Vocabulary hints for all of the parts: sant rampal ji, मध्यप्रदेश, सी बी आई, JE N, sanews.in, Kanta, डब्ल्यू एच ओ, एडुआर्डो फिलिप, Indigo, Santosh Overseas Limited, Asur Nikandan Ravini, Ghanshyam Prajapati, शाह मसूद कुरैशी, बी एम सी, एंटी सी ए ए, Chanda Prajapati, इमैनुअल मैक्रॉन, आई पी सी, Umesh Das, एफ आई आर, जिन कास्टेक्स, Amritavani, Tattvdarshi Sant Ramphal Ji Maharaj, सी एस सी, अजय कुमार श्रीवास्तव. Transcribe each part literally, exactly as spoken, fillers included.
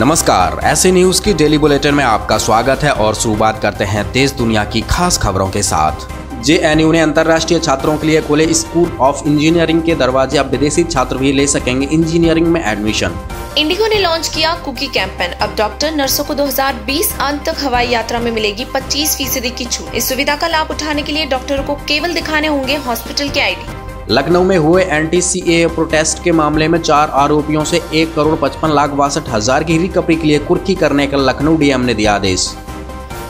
नमस्कार, ऐसे न्यूज की डेली बुलेटिन में आपका स्वागत है और शुरुआत करते हैं तेज दुनिया की खास खबरों के साथ। जे एन यू ने अंतर्राष्ट्रीय छात्रों के लिए खोले स्कूल ऑफ इंजीनियरिंग के दरवाजे, अब विदेशी छात्र भी ले सकेंगे इंजीनियरिंग में एडमिशन। इंडिगो ने लॉन्च किया कुकी कैंपेन, अब डॉक्टर नर्सों को दो हज़ार बीस अंत तक हवाई यात्रा में मिलेगी पच्चीस फीसदी की छूट। इस सुविधा का लाभ उठाने के लिए डॉक्टरों को केवल दिखाने होंगे हॉस्पिटल के आईडी। लखनऊ में हुए एंटी सी ए ए protest के मामले में चार आरोपियों से एक करोड़ पचपन लाख बासठ हजार की रिकवरी के लिए कुर्की करने का लखनऊ डी एम ने दिया आदेश।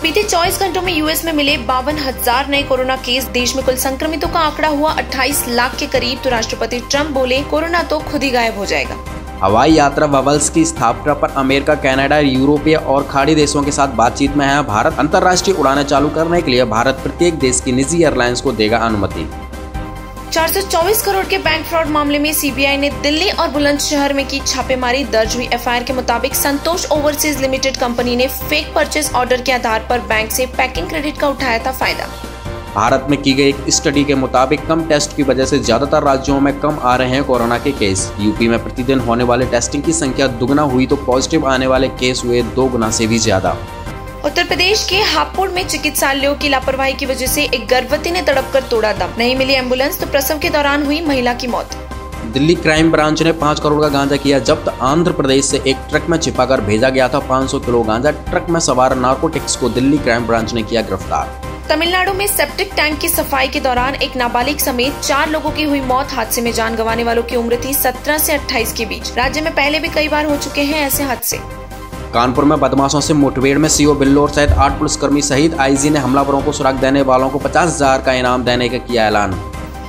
बीते चौबीस घंटों में यूएस में मिले बावन हजार नए कोरोना केस, देश में कुल संक्रमितों का आंकड़ा हुआ अट्ठाईस लाख के करीब। तो राष्ट्रपति ट्रंप बोले, कोरोना तो खुद ही गायब हो जाएगा। हवाई यात्रा बबल्स की स्थापना पर अमेरिका, कनाडा, यूरोपीय और खाड़ी देशों के साथ बातचीत में है भारत। अंतर्राष्ट्रीय उड़ानें चालू करने के लिए भारत प्रत्येक देश की निजी एयरलाइंस को देगा अनुमति। चार सौ चौबीस करोड़ के बैंक फ्रॉड मामले में सी बी आई ने दिल्ली और बुलंदशहर में की छापेमारी। दर्ज हुई एफ आई आर के मुताबिक संतोष ओवरसीज लिमिटेड कंपनी ने फेक परचेज ऑर्डर के आधार पर बैंक से पैकिंग क्रेडिट का उठाया था फायदा। भारत में की गई एक स्टडी के मुताबिक कम टेस्ट की वजह से ज्यादातर राज्यों में कम आ रहे हैं कोरोना के केस। यूपी में प्रतिदिन होने वाले टेस्टिंग की संख्या दुगना हुई तो पॉजिटिव आने वाले केस हुए दो गुना से भी ज्यादा। उत्तर प्रदेश के हापुड़ में चिकित्सालयों की लापरवाही की वजह से एक गर्भवती ने तड़पकर तोड़ा दम, नहीं मिली एम्बुलेंस तो प्रसव के दौरान हुई महिला की मौत। दिल्ली क्राइम ब्रांच ने पाँच करोड़ का गांजा किया जब्त। आंध्र प्रदेश से एक ट्रक में छिपाकर भेजा गया था पाँच सौ किलो गांजा। ट्रक में सवार नार्कोटिक्स को दिल्ली क्राइम ब्रांच ने किया गिरफ्तार। तमिलनाडु में सेप्टिक टैंक की सफाई के दौरान एक नाबालिग समेत चार लोगों की हुई मौत। हादसे में जान गंवाने वालों की उम्र थी सत्रह से अट्ठाईस के बीच। राज्य में पहले भी कई बार हो चुके हैं ऐसे हादसे। कानपुर में बदमाशों से मुठभेड़ में सीओ बिल्लोर सहित आठ पुलिसकर्मी सहित आईजी ने हमलावरों को सुराग देने वालों को पचास हजार का इनाम देने का किया ऐलान।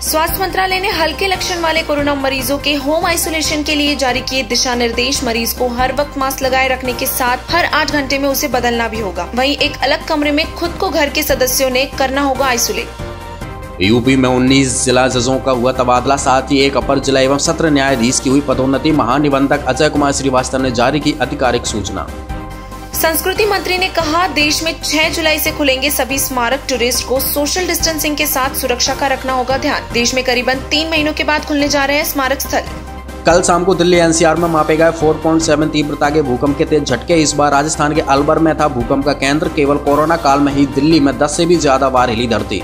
स्वास्थ्य मंत्रालय ने हल्के लक्षण वाले कोरोना मरीजों के होम आइसोलेशन के लिए जारी किए दिशा निर्देश। मरीज को हर वक्त मास्क लगाए रखने के साथ हर आठ घंटे में उसे बदलना भी होगा। वहीं एक अलग कमरे में खुद को घर के सदस्यों ने करना होगा आइसोलेट। यूपी में उन्नीस जिला जजों का हुआ तबादला, साथ ही एक अपर जिला एवं सत्र न्यायाधीश की हुई पदोन्नति। महानिबंधक अजय कुमार श्रीवास्तव ने जारी की आधिकारिक सूचना। संस्कृति मंत्री ने कहा, देश में छह जुलाई से खुलेंगे सभी स्मारक। टूरिस्ट को सोशल डिस्टेंसिंग के साथ सुरक्षा का रखना होगा ध्यान। देश में करीबन तीन महीनों के बाद खुलने जा रहे हैं स्मारक स्थल। कल शाम को दिल्ली एन सी आर में मापे गए चार पॉइंट सात तीव्रता के भूकंप के तेज झटके। इस बार राजस्थान के अलवर में था भूकंप का केंद्र। केवल कोरोना काल में ही दिल्ली में दस से भी ज्यादा बार हिली धरती।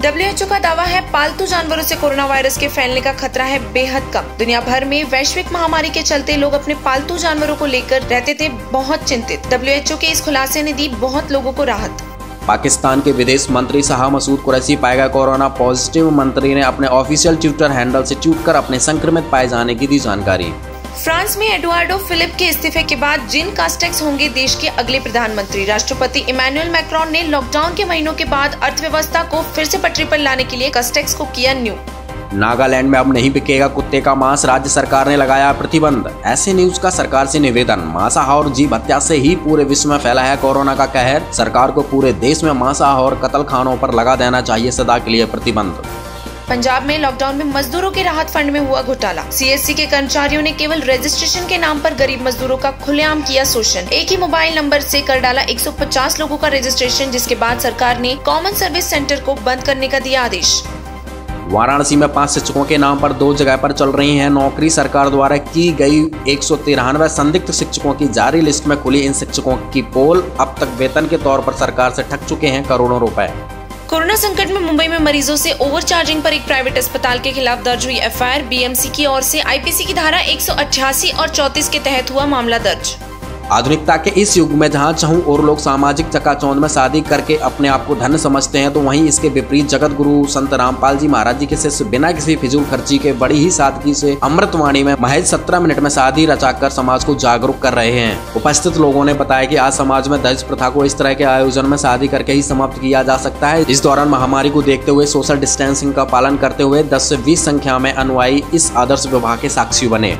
डब्ल्यू एच ओ का दावा है, पालतू जानवरों से कोरोना वायरस के फैलने का खतरा है बेहद कम। दुनिया भर में वैश्विक महामारी के चलते लोग अपने पालतू जानवरों को लेकर रहते थे बहुत चिंतित। डब्ल्यू एच ओ के इस खुलासे ने दी बहुत लोगों को राहत। पाकिस्तान के विदेश मंत्री शाह मसूद कुरैशी पाए गए कोरोना पॉजिटिव। मंत्री ने अपने ऑफिशियल ट्विटर हैंडल से ट्वीट कर अपने संक्रमित पाए जाने की दी जानकारी। फ्रांस में एडुआर्डो फिलिप के इस्तीफे के बाद जिन कास्टेक्स होंगे देश के अगले प्रधानमंत्री। राष्ट्रपति इमैनुअल मैक्रॉन ने लॉकडाउन के महीनों के बाद अर्थव्यवस्था को फिर से पटरी पर लाने के लिए कास्टेक्स को किया न्यू। नागालैंड में अब नहीं बिकेगा कुत्ते का मांस, राज्य सरकार ने लगाया प्रतिबंध। ऐसे न्यूज का सरकार से निवेदन, मांसाहार जीव हत्या से ही पूरे विश्व में फैला है कोरोना का कहर। सरकार को पूरे देश में मांसाहार कत्लखानों पर लगा देना चाहिए सदा के लिए प्रतिबंध। पंजाब में लॉकडाउन में मजदूरों के राहत फंड में हुआ घोटाला। सी एस सी के कर्मचारियों ने केवल रजिस्ट्रेशन के नाम पर गरीब मजदूरों का खुलेआम किया शोषण। एक ही मोबाइल नंबर से कर डाला एक सौ पचास लोगों का रजिस्ट्रेशन, जिसके बाद सरकार ने कॉमन सर्विस सेंटर को बंद करने का दिया आदेश। वाराणसी में पाँच शिक्षकों के नाम पर दो जगह पर चल रही है नौकरी। सरकार द्वारा की गई एक सौ तिरानवे संदिग्ध शिक्षकों की जारी लिस्ट में खुली इन शिक्षकों की पोल। अब तक वेतन के तौर पर सरकार से ठग चुके हैं करोड़ों रुपए। कोरोना संकट में मुंबई में मरीजों से ओवरचार्जिंग पर एक प्राइवेट अस्पताल के खिलाफ दर्ज हुई एफ आई आर। बी एम सी की ओर से आई पी सी की धारा एक सौ अट्ठासी और चौंतीस के तहत हुआ मामला दर्ज। आधुनिकता के इस युग में जहां चाहूं और लोग सामाजिक चकाचौंध में शादी करके अपने आप को धन्य समझते हैं, तो वहीं इसके विपरीत जगत गुरु संत रामपाल जी महाराज जी के शिष्य बिना किसी फिजूल खर्ची के बड़ी ही सादगी से अमृतवाणी में महज सत्रह मिनट में शादी रचाकर समाज को जागरूक कर रहे हैं। उपस्थित लोगों ने बताया कि आज समाज में दहेज प्रथा को इस तरह के आयोजन में शादी करके ही समाप्त किया जा सकता है। इस दौरान महामारी को देखते हुए सोशल डिस्टेंसिंग का पालन करते हुए दस से बीस संख्या में अनुयायी इस आदर्श विवाह के साक्षी बने।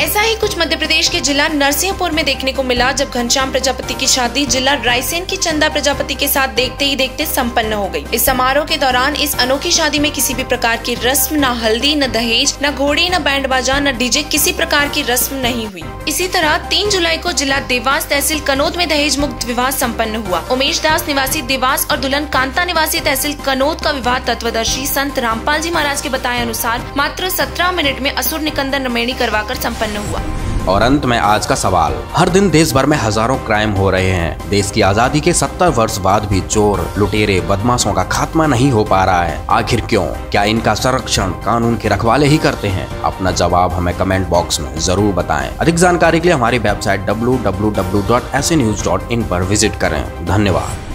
ऐसा ही कुछ मध्य प्रदेश के जिला नरसिंहपुर में देखने को मिला, जब घनश्याम प्रजापति की शादी जिला रायसेन की चंदा प्रजापति के साथ देखते ही देखते संपन्न हो गई। इस समारोह के दौरान इस अनोखी शादी में किसी भी प्रकार की रस्म, न हल्दी, न दहेज, न घोड़ी, न बैंड बाजा, न डी जे, किसी प्रकार की रस्म नहीं हुई। इसी तरह तीन जुलाई को जिला देवास तहसील कनौद में दहेज मुक्त विवाह सम्पन्न हुआ। उमेश दास निवासी देवास और दुल्हन कांता निवासी तहसील कनौद का विवाह तत्वदर्शी संत रामपाल जी महाराज के बताए अनुसार मात्र सत्रह मिनट में असुर निकंदन रविणी करवाकर सम्पन्न हुआ। और अंत में आज का सवाल। हर दिन देश भर में हजारों क्राइम हो रहे हैं। देश की आजादी के सत्तर वर्ष बाद भी चोर, लुटेरे, बदमाशों का खात्मा नहीं हो पा रहा है। आखिर क्यों? क्या इनका संरक्षण कानून के रखवाले ही करते हैं? अपना जवाब हमें कमेंट बॉक्स में जरूर बताएं। अधिक जानकारी के लिए हमारी website W W W dot S A news dot in पर विजिट करें। धन्यवाद।